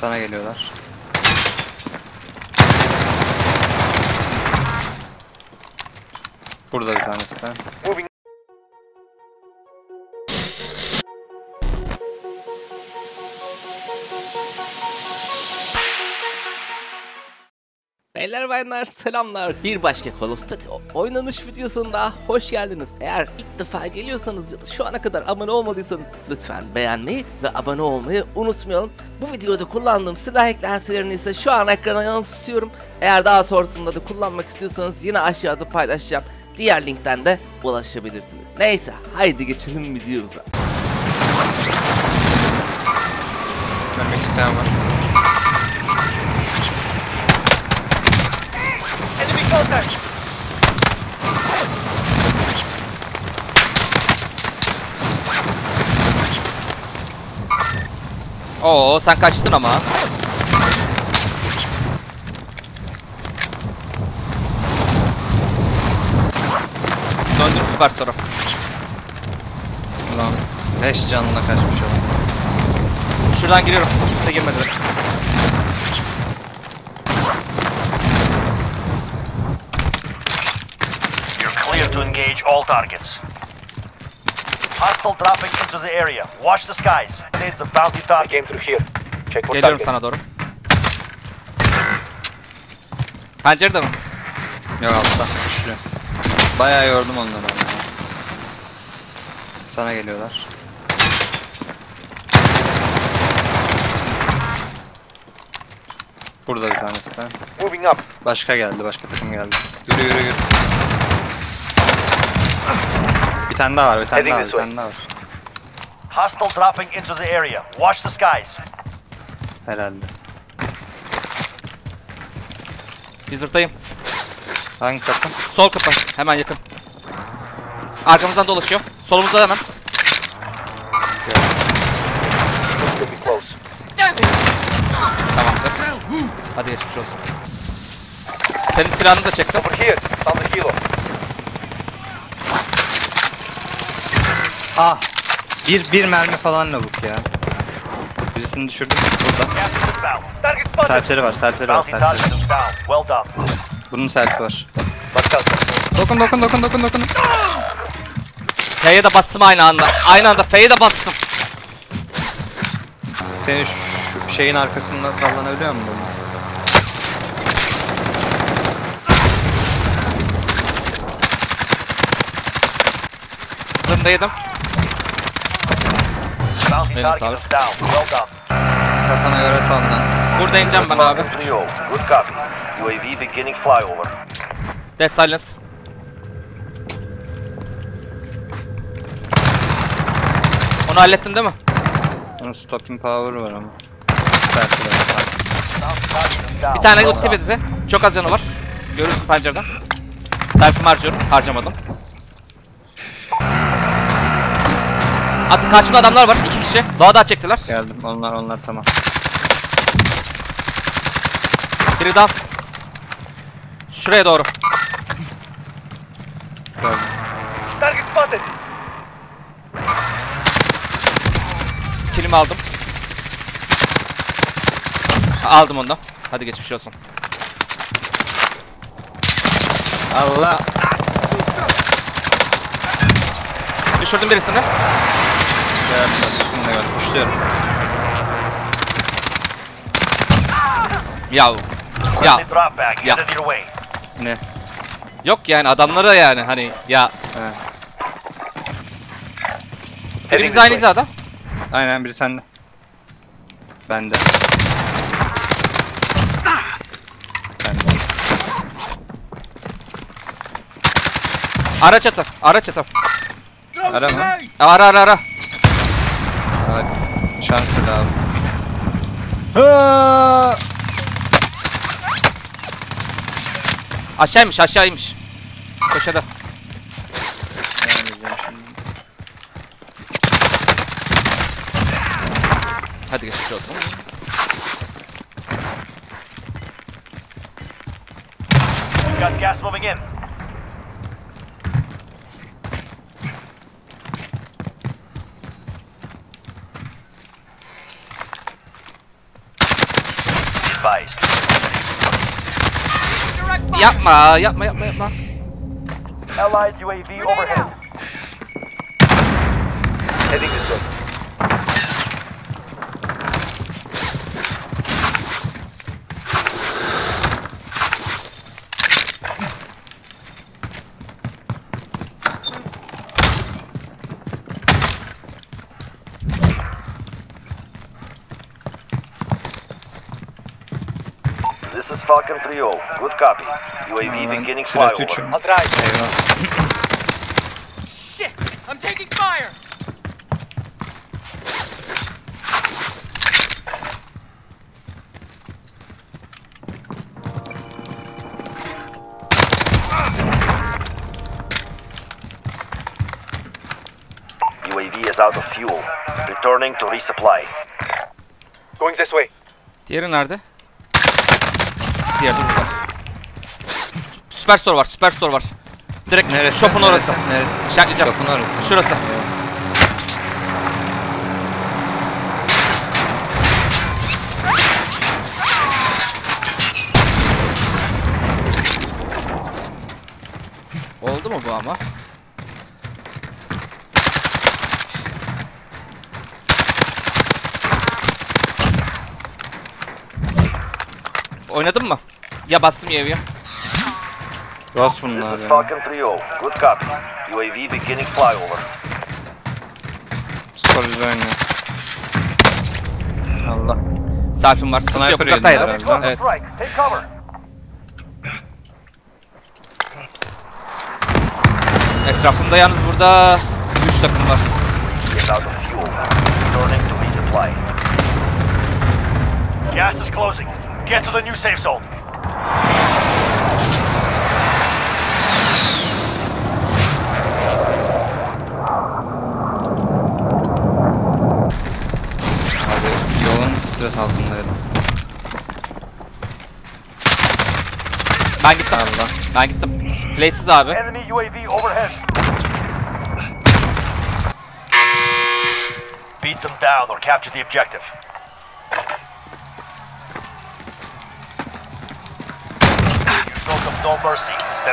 Sana geliyorlar. Burada bir tanesi. Beyler bayanlar selamlar, bir başka Call of Duty oynanış videosunda hoş geldiniz. Eğer ilk defa geliyorsanız ya da şu ana kadar abone olmadıysanız lütfen beğenmeyi ve abone olmayı unutmayalım. Bu videoda kullandığım silah eklentilerini ise şu an ekrana yansıtıyorum. Eğer daha sonrasında da kullanmak istiyorsanız yine aşağıda paylaşacağım. Diğer linkten de ulaşabilirsiniz. Neyse haydi geçelim videomuza. Görmek isteyen var. Oo, sen kaçtın ama. Döndür süper soru. Ulan 5 canına kaçmış oldum. Şuradan giriyorum. Kimse girmedi. To engage all targets. Hostile dropping into the area. Watch the skies. It's a bounty target. Came through here. Check what target. Sana doğru. Pencerede mi? Yok altta. Güçlü. Bayağı yordum onları. Sana geliyorlar. Burada bir tanesi. Moving up. Başka geldi. Başka takım geldi. Yürü yürü yürü. Bir tane daha var, bir tane daha var. Hostile dropping into the area. Watch the skies. Herhalde. Bizirtayım. Hangi kapı? Sol kapı. Hemen yakın. Arkamızdan dolaşıyor. Solumuzda hemen. Tamamdır. Hadi geçmiş olsun. Senin silahını da çektim. Ah! Bir mermi falan lavuk ya. Birisini düşürdüm burada. Serpleri var. Bunun serpi var. Dokun. F'ye de bastım aynı anda. F'ye de bastım. Senin şu şeyin arkasında sallanabiliyor mu bunu? Zımdaydım. Benim sağlık. Katana göre sandan. Burada ineceğim ben abi. Death silence. Onu hallettin değil mi? Onun stopping power var ama. Bir tane gitti bize. Çok az canı var. Görürsün pencereden. Selfie'mi harcıyorum. Harcamadım. Artık karşımda adamlar var, 2 kişi. Daha çektiler. Geldim, onlar tamam. Biri daha. Şuraya doğru. Gördüm. Target spotted. Kilimi aldım. Aldım onu da. Hadi geçmiş olsun. Allah. Düşürdüm birisini. Ya. Ne? Yok yani adamlara yani hani ya. Hepimiz aynıyız adam. Aynen biri sende. Bende. Sende. Araç atı. Ara mı? Ara. Şanslı da abi. Aşağıymış. Köşede. Hadi geçmiş olsun. Got gas moving in. advised. Yapma. Allied UAV overhead. Heading this way. This is Falcon 3-0. Good copy. UAV beginning flyover. I'll drive. Shit! I'm taking fire! UAV is out of fuel. Returning to resupply. Going this way. Diğeri nerede? Diğeri burada. Süper store var. Direkt neresi? Shop'un orası. Neresi? Şaklayacağım. Shop'un orası. Şurası. Oldu mu bu ama? Oynadın mı? Ya bastım ya evi. Bas bunlar ya. Falcon 3-0. Good copy. UAV beginning flyover. Sniper'ın. Allah. Sarfım var. Sniper yok. Evet. Etrafımda yalnız burada 3 takım var. Gas is closing. Get to the new safe zone. Abi yolun stres altındaydı. Ben gittim. Playsız abi. Enemy UAV overhead. Beat them down or capture the objective.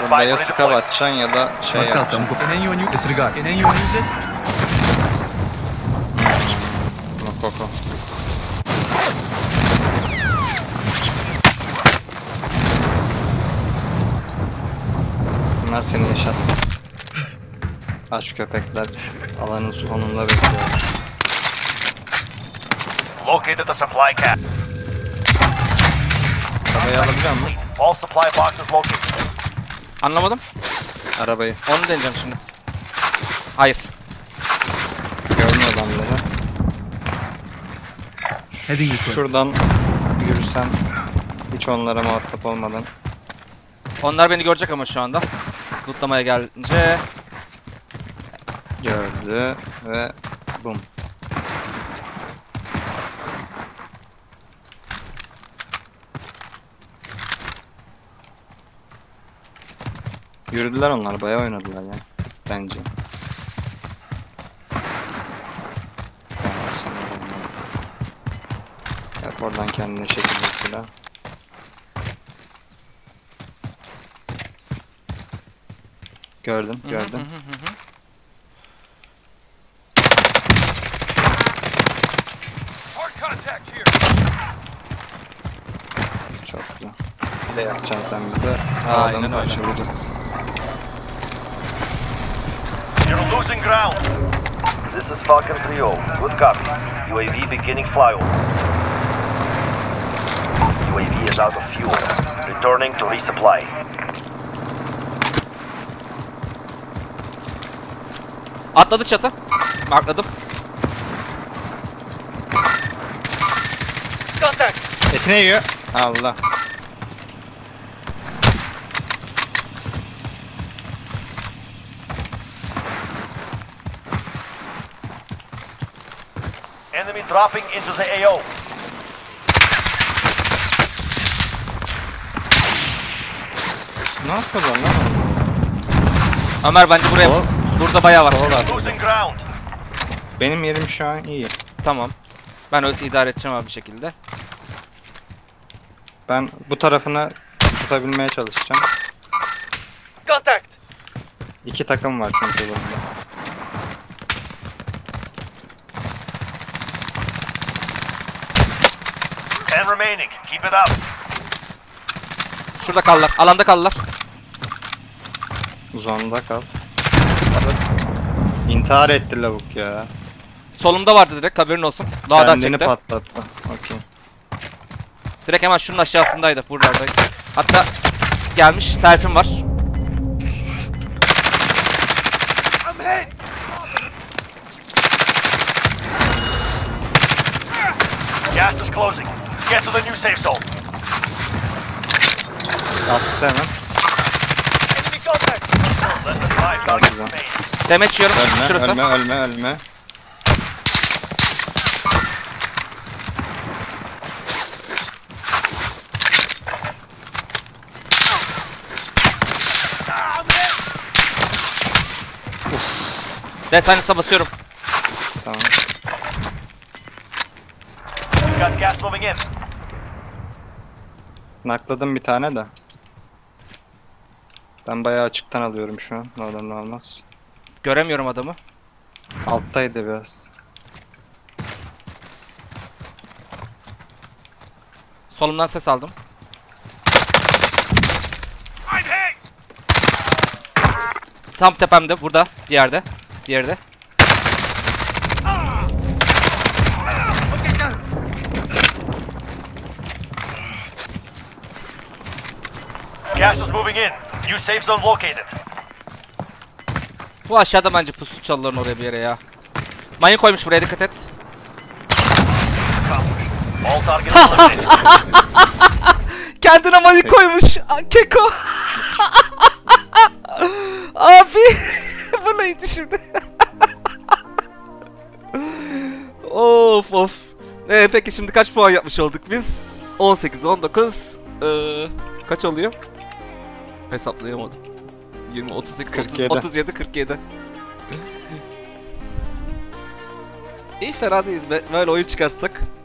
Burada ya sıkı batacaksın ya da şey yapacaksın. Koko. Bunlar seni yaşatmaz. Aç köpekler alanın sonunda bekliyor. Located the supply cap. Arabayı alabiliyor musun? All supply boxes located. Anlamadım. Arabayı. Onu deneyeceğim şimdi. Hayır. Görmüyor adamları. Şuradan yürüsem hiç onlara muhatap olmadan. Onlar beni görecek ama şu anda. Lootlamaya gelince gördü ve bum. Yürüdüler onlar, bayağı oynadılar ya bence. Yap oradan kendine şekil mesela. Gördüm. Çok güzel. Ne yapacaksın sen bize? Adamı parçalayacağız. You're losing ground. This is Falcon 3-0. Good copy. UAV beginning flyover. UAV is out of fuel. Returning to resupply. Atladı çatı. Markladım. Contact. Etine yiyor. Allah. Enemy dropping into the AO. Ne yapıyor lan? Ömer bence buraya. Burada bayağı var. Benim yerim şu an iyi. Tamam. Ben öyle idare edeceğim abi bir şekilde. Ben bu tarafını tutabilmeye çalışacağım. Contact. İki takım var çünkü burada. Ten remaining. Keep it up. Şurada kaldılar. Alanda kaldılar. Zonda kal. İntihar etti lavuk ya. Solumda vardı direkt, haberin olsun. Daha da çekti. Kendini patlattı. Okay. Direkt hemen şunun aşağısındaydı, buralarda. Hatta gelmiş, selfim var. Gas is closing. Get to the new safe zone. Attı hemen. Demet yiyorum. Şurası. Ölme. Detanesa basıyorum. Tamam. Nakladım bir tane de. Ben bayağı açıktan alıyorum şu an. Ne olur ne olmaz. Göremiyorum adamı. Alttaydı biraz. Solumdan ses aldım. Tam tepemde, burada bir yerde. Gas is moving in. New safe zone located. Bu aşağıda bence puslu çalıların oraya bir yere ya. Manyak koymuş buraya, dikkat et. Kendine manyak koymuş. Keko. Abi. Bu neydi şimdi? Of. Peki şimdi kaç puan yapmış olduk biz? 18, 19. Kaç oluyor? Hesaplayamadım. 20, 38, 47. 37, 47. İyi, fena değil. Böyle oyun çıkarsak.